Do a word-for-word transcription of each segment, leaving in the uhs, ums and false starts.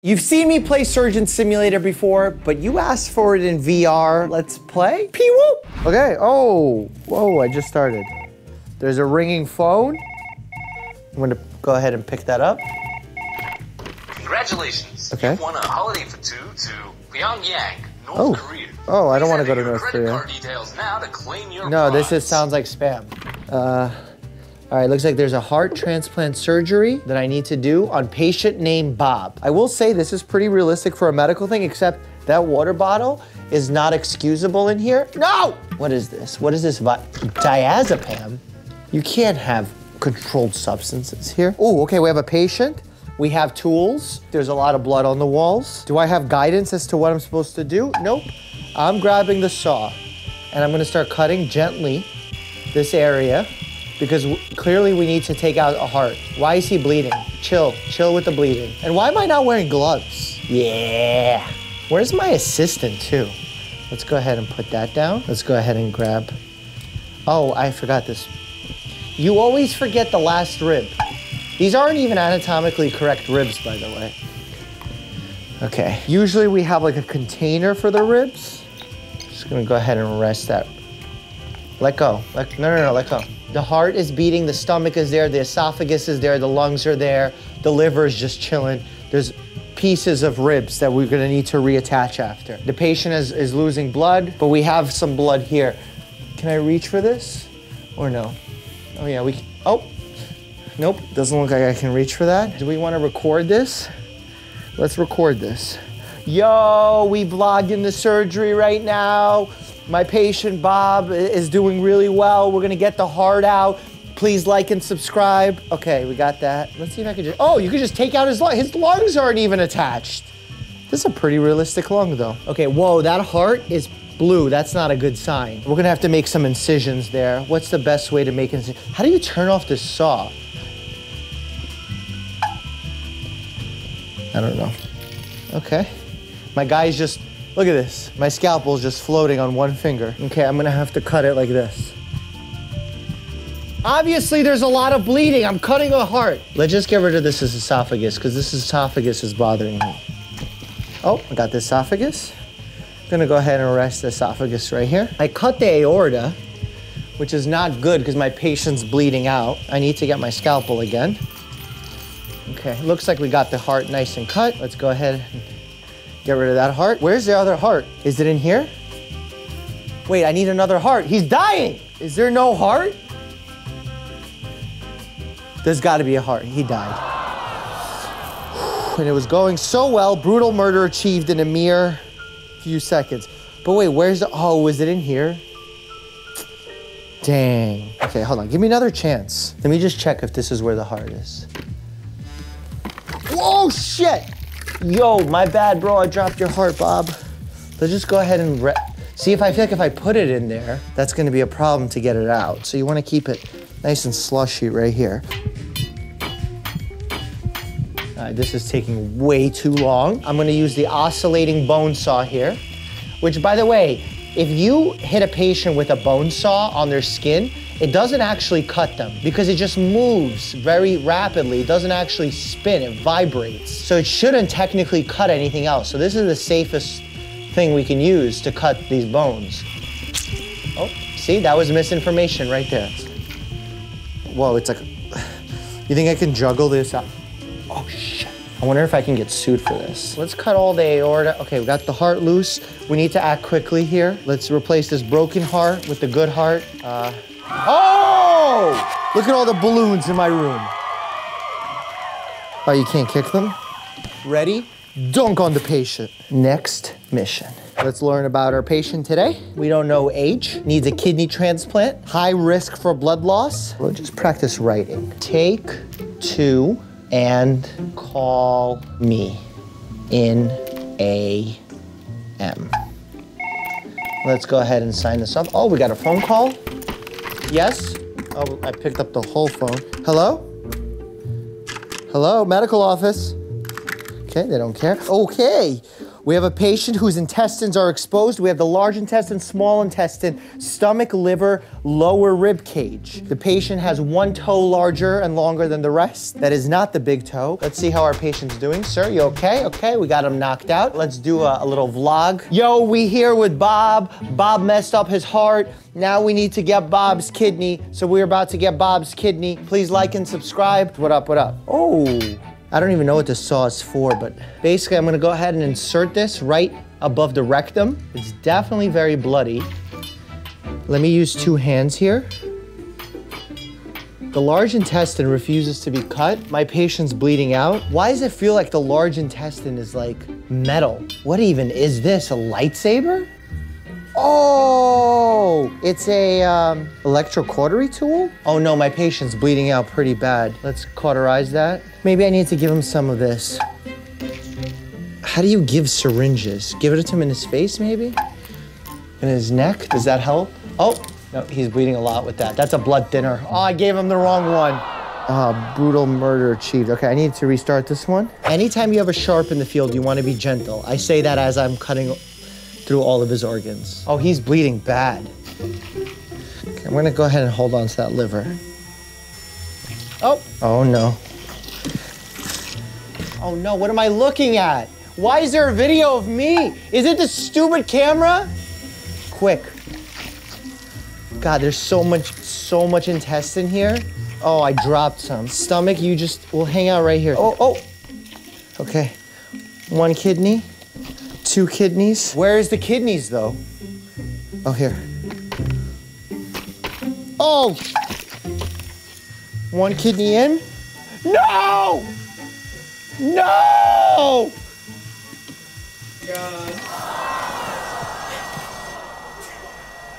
You've seen me play Surgeon Simulator before, but you asked for it in V R. Let's play? Pee-whoop! Okay, oh, whoa, I just started. There's a ringing phone. I'm gonna go ahead and pick that up. Congratulations. Okay. You won a holiday for two to Pyongyang, North oh. Korea. Oh, I don't want to go to North Korea. Card details now to claim your no, prize. This is, sounds like spam. Uh, All right, looks like there's a heart transplant surgery that I need to do on patient named Bob. I will say this is pretty realistic for a medical thing, except that water bottle is not excusable in here. No! What is this? What is this? Diazepam? You can't have controlled substances here. Oh, okay, we have a patient. We have tools. There's a lot of blood on the walls. Do I have guidance as to what I'm supposed to do? Nope. I'm grabbing the saw, and I'm gonna start cutting gently this area, because clearly we need to take out a heart. Why is he bleeding? Chill, chill with the bleeding. And why am I not wearing gloves? Yeah. Where's my assistant too? Let's go ahead and put that down. Let's go ahead and grab. Oh, I forgot this. You always forget the last rib. These aren't even anatomically correct ribs, by the way. Okay, usually we have like a container for the ribs. Just gonna go ahead and rest that. Let go, let, no, no, no, let go. The heart is beating, the stomach is there, the esophagus is there, the lungs are there, the liver is just chilling. There's pieces of ribs that we're gonna need to reattach after. The patient is, is losing blood, but we have some blood here. Can I reach for this or no? Oh yeah, we can, oh, nope. Doesn't look like I can reach for that. Do we wanna record this? Let's record this. Yo, we vlogging the surgery right now. My patient, Bob, is doing really well. We're gonna get the heart out. Please like and subscribe. Okay, we got that. Let's see if I could just, oh, you could just take out his lungs. His lungs aren't even attached. This is a pretty realistic lung though. Okay, whoa, that heart is blue. That's not a good sign. We're gonna have to make some incisions there. What's the best way to make incisions? How do you turn off this saw? I don't know. Okay. My guy's just, look at this. My scalpel's just floating on one finger. Okay, I'm gonna have to cut it like this. Obviously, there's a lot of bleeding. I'm cutting a heart. Let's just get rid of this esophagus, because this esophagus is bothering me. Oh, I got the esophagus. I'm gonna go ahead and rest the esophagus right here. I cut the aorta, which is not good because my patient's bleeding out. I need to get my scalpel again. Okay, looks like we got the heart nice and cut. Let's go ahead. Get rid of that heart. Where's the other heart? Is it in here? Wait, I need another heart. He's dying. Is there no heart? There's gotta be a heart. He died. And it was going so well. Brutal murder achieved in a mere few seconds. But wait, where's the, oh, was it in here? Dang. Okay, hold on. Give me another chance. Let me just check if this is where the heart is. Whoa, shit. Yo, my bad, bro, I dropped your heart, Bob. Let's just go ahead and re see if I feel like if I put it in there, that's gonna be a problem to get it out. So you wanna keep it nice and slushy right here. All right, this is taking way too long. I'm gonna use the oscillating bone saw here, which by the way, if you hit a patient with a bone saw on their skin, it doesn't actually cut them because it just moves very rapidly. It doesn't actually spin, it vibrates. So it shouldn't technically cut anything else. So this is the safest thing we can use to cut these bones. Oh, see, that was misinformation right there. Whoa, it's like, you think I can juggle this up? Oh shit. I wonder if I can get sued for this. Let's cut all the aorta. Okay, we got the heart loose. We need to act quickly here. Let's replace this broken heart with the good heart. Uh, Oh! Look at all the balloons in my room. Oh, you can't kick them? Ready? Dunk on the patient. Next mission. Let's learn about our patient today. We don't know age, needs a kidney transplant, high risk for blood loss. We'll just practice writing. Take two and call me in A M. Let's go ahead and sign this up. Oh, we got a phone call. Yes? Oh, I picked up the whole phone. Hello? Hello, medical office. Okay, they don't care. Okay, We have a patient whose intestines are exposed. We have the large intestine, small intestine, stomach, liver, lower rib cage. The patient has one toe larger and longer than the rest. That is not the big toe. Let's see how our patient's doing. Sir, you okay? Okay, we got him knocked out. Let's do a, a little vlog. Yo, we here with Bob. Bob messed up his heart. Now we need to get Bob's kidney. So we're about to get Bob's kidney. Please like and subscribe. What up, what up? Oh, I don't even know what this saw is for, but basically I'm gonna go ahead and insert this right above the rectum. It's definitely very bloody. Let me use two hands here. The large intestine refuses to be cut. My patient's bleeding out. Why does it feel like the large intestine is like metal? What even is this, a lightsaber? Oh, it's a um, electrocautery tool? Oh no, my patient's bleeding out pretty bad. Let's cauterize that. Maybe I need to give him some of this. How do you give syringes? Give it to him in his face maybe? In his neck, does that help? Oh, no, he's bleeding a lot with that. That's a blood thinner. Oh, I gave him the wrong one. Ah, brutal murder achieved. Okay, I need to restart this one. Anytime you have a sharp in the field, you want to be gentle. I say that as I'm cutting through all of his organs. Oh, he's bleeding bad. Okay, I'm gonna go ahead and hold on to that liver. Oh! Oh no. Oh no, what am I looking at? Why is there a video of me? Is it this stupid camera? Quick. God, there's so much, so much intestine here. Oh, I dropped some. Stomach, you just, we'll hang out right here. Oh, oh! Okay, one kidney. Two kidneys. Where is the kidneys though? Oh, here. Oh! One kidney in. No! No! God.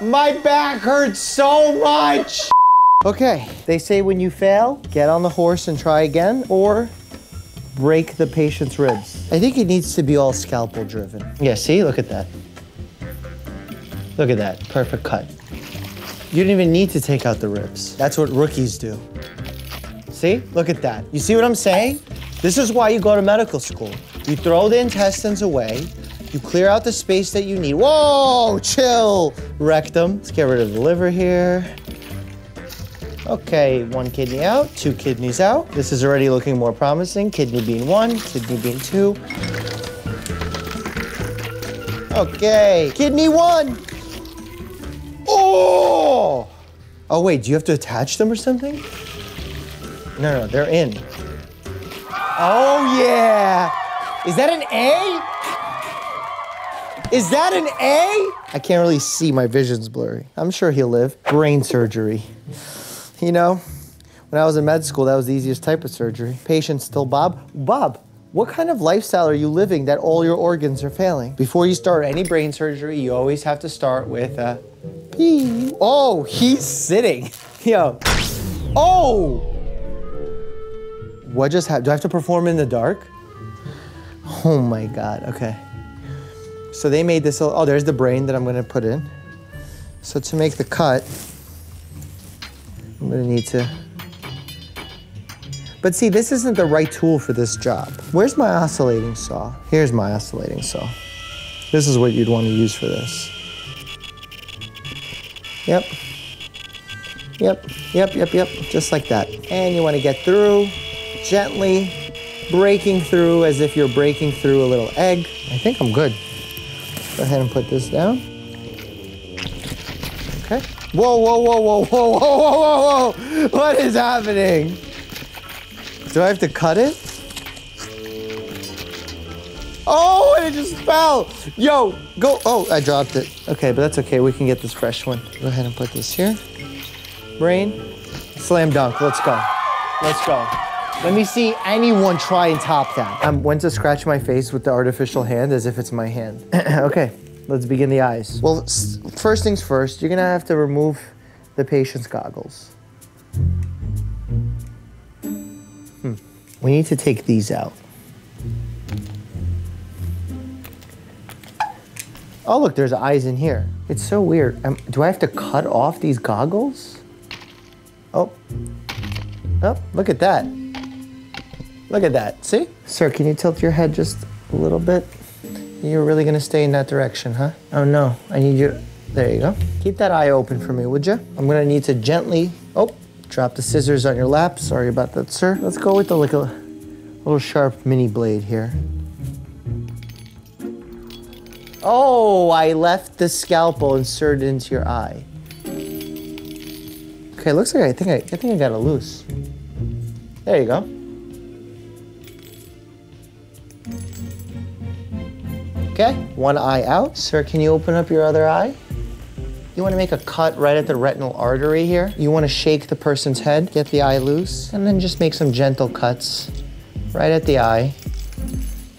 My back hurts so much! Okay, they say when you fail, get on the horse and try again, or break the patient's ribs. I think it needs to be all scalpel driven. Yeah, see, look at that. Look at that, perfect cut. You don't even need to take out the ribs. That's what rookies do. See, look at that. You see what I'm saying? This is why you go to medical school. You throw the intestines away, you clear out the space that you need. Whoa, chill, rectum. Let's get rid of the liver here. Okay, one kidney out, two kidneys out. This is already looking more promising. Kidney bean one, kidney bean two. Okay, kidney one. Oh! Oh wait, do you have to attach them or something? No, no, they're in. Oh yeah! Is that an A? Is that an A? I can't really see, my vision's blurry. I'm sure he'll live. Brain surgery. You know, when I was in med school, that was the easiest type of surgery. Patient still Bob. Bob, what kind of lifestyle are you living that all your organs are failing? Before you start any brain surgery, you always have to start with a pee. Oh, he's sitting. Yo. Oh! What just happened? Do I have to perform in the dark? Oh my God, okay. So they made this, oh, there's the brain that I'm gonna put in. So to make the cut, I'm gonna need to, but see, this isn't the right tool for this job. Where's my oscillating saw? Here's my oscillating saw. This is what you'd want to use for this. Yep, yep, yep, yep, yep, just like that. And you want to get through, gently breaking through as if you're breaking through a little egg. I think I'm good. Go ahead and put this down. Okay. Whoa, whoa, whoa, whoa, whoa, whoa, whoa, whoa, whoa! What is happening? Do I have to cut it? Oh, and it just fell! Yo, go, oh, I dropped it. Okay, but that's okay, we can get this fresh one. Go ahead and put this here. Brain, slam dunk, let's go. Let's go. Let me see anyone try and top that. I went to scratch my face with the artificial hand as if it's my hand. Okay. Let's begin the eyes. Well, first things first, you're gonna have to remove the patient's goggles. Hmm. We need to take these out. Oh, look, there's eyes in here. It's so weird. Um, do I have to cut off these goggles? Oh. Oh, look at that. Look at that, see? Sir, can you tilt your head just a little bit? You're really gonna stay in that direction, huh? Oh no, I need you, there you go. Keep that eye open for me, would you? I'm gonna need to gently, oh, drop the scissors on your lap. Sorry about that, sir. Let's go with the like a little sharp mini blade here. Oh, I left the scalpel inserted into your eye. Okay, looks like I think I, I think I got it loose. There you go. Okay, one eye out. Sir, can you open up your other eye? You wanna make a cut right at the retinal artery here. You wanna shake the person's head, get the eye loose, and then just make some gentle cuts right at the eye.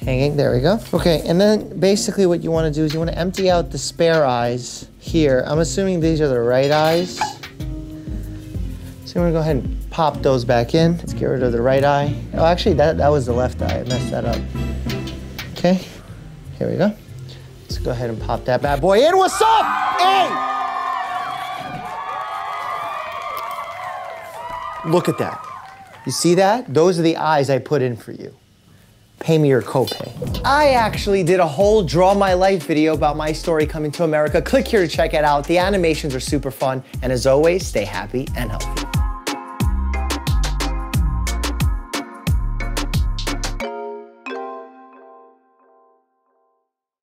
Hanging, there we go. Okay, and then basically what you wanna do is you wanna empty out the spare eyes here. I'm assuming these are the right eyes. So we're gonna go ahead and pop those back in. Let's get rid of the right eye. Oh, actually, that, that was the left eye. I messed that up. Okay, here we go. Let's go ahead and pop that bad boy in. What's up? Hey! Look at that. You see that? Those are the eyes I put in for you. Pay me your copay. I actually did a whole Draw My Life video about my story coming to America. Click here to check it out. The animations are super fun. And as always, stay happy and healthy.